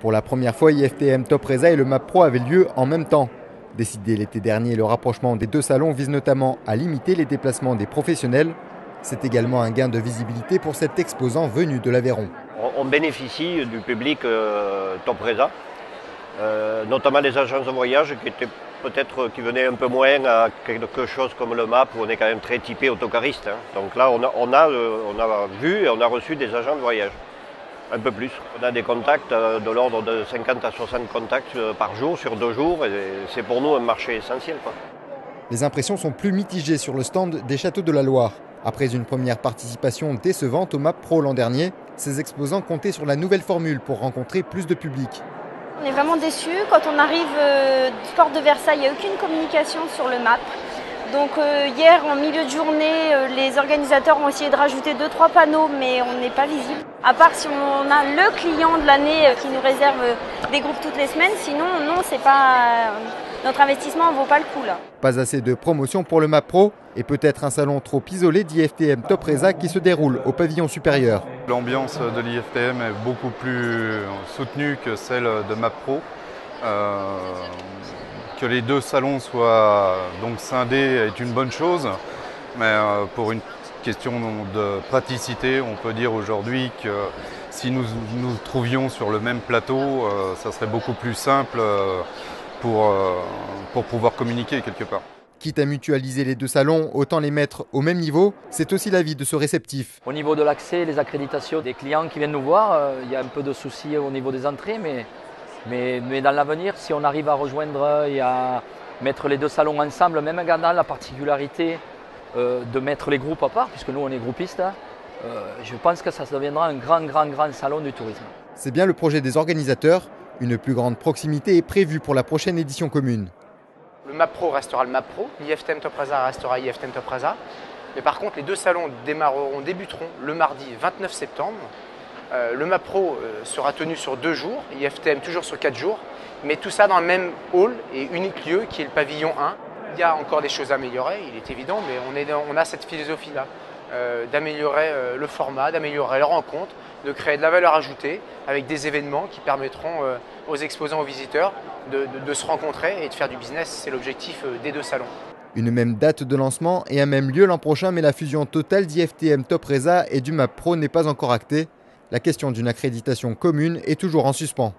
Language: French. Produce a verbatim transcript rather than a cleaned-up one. Pour la première fois, I F T M Top Resa et le MAP Pro avaient lieu en même temps. Décidé l'été dernier, le rapprochement des deux salons vise notamment à limiter les déplacements des professionnels. C'est également un gain de visibilité pour cet exposant venu de l'Aveyron. On bénéficie du public euh, Top Resa, euh, notamment les agences de voyage qui étaient peut-être qui venaient un peu moins à quelque chose comme le MAP où on est quand même très typé autocariste. Hein. Donc là, on a, on, a, euh, on a vu et on a reçu des agents de voyage. Un peu plus. On a des contacts de l'ordre de cinquante à soixante contacts par jour, sur deux jours, et c'est pour nous un marché essentiel, quoi. Les impressions sont plus mitigées sur le stand des Châteaux de la Loire. Après une première participation décevante au MAP Pro l'an dernier, ces exposants comptaient sur la nouvelle formule pour rencontrer plus de public. On est vraiment déçus. Quand on arrive euh, porte de Versailles, il n'y a aucune communication sur le MAP. Donc euh, hier, en milieu de journée, euh, les organisateurs ont essayé de rajouter deux trois panneaux, mais on n'est pas visible. À part si on a le client de l'année euh, qui nous réserve euh, des groupes toutes les semaines, sinon non, c'est pas, euh, notre investissement ne vaut pas le coup là. Pas assez de promotion pour le MAP Pro et peut-être un salon trop isolé d'I F T M Top Resa qui se déroule au pavillon supérieur. L'ambiance de l'I F T M est beaucoup plus soutenue que celle de MAP Pro. Euh... Que les deux salons soient donc scindés est une bonne chose, mais pour une question de praticité, on peut dire aujourd'hui que si nous nous trouvions sur le même plateau, ça serait beaucoup plus simple pour, pour pouvoir communiquer quelque part. Quitte à mutualiser les deux salons, autant les mettre au même niveau. C'est aussi l'avis de ce réceptif. Au niveau de l'accès, les accréditations des clients qui viennent nous voir, il y a un peu de soucis au niveau des entrées, mais... Mais, mais dans l'avenir, si on arrive à rejoindre et à mettre les deux salons ensemble, même en gardant la particularité euh, de mettre les groupes à part, puisque nous on est groupistes, hein, euh, je pense que ça deviendra un grand, grand, grand salon du tourisme. C'est bien le projet des organisateurs. Une plus grande proximité est prévue pour la prochaine édition commune. Le MAP Pro restera le MAP Pro, l'I F T M Top Resa restera l'I F T M Top Resa. Mais par contre, les deux salons démarreront, débuteront le mardi vingt-neuf septembre. Euh, le MAP Pro euh, sera tenu sur deux jours, I F T M toujours sur quatre jours, mais tout ça dans le même hall et unique lieu qui est le pavillon un. Il y a encore des choses à améliorer, il est évident, mais on, est dans, on a cette philosophie-là, euh, d'améliorer euh, le format, d'améliorer les rencontres, de créer de la valeur ajoutée avec des événements qui permettront euh, aux exposants, aux visiteurs de, de, de se rencontrer et de faire du business. C'est l'objectif euh, des deux salons. Une même date de lancement et un même lieu l'an prochain, mais la fusion totale d'I F T M Top Resa et du MAP Pro n'est pas encore actée. La question d'une accréditation commune est toujours en suspens.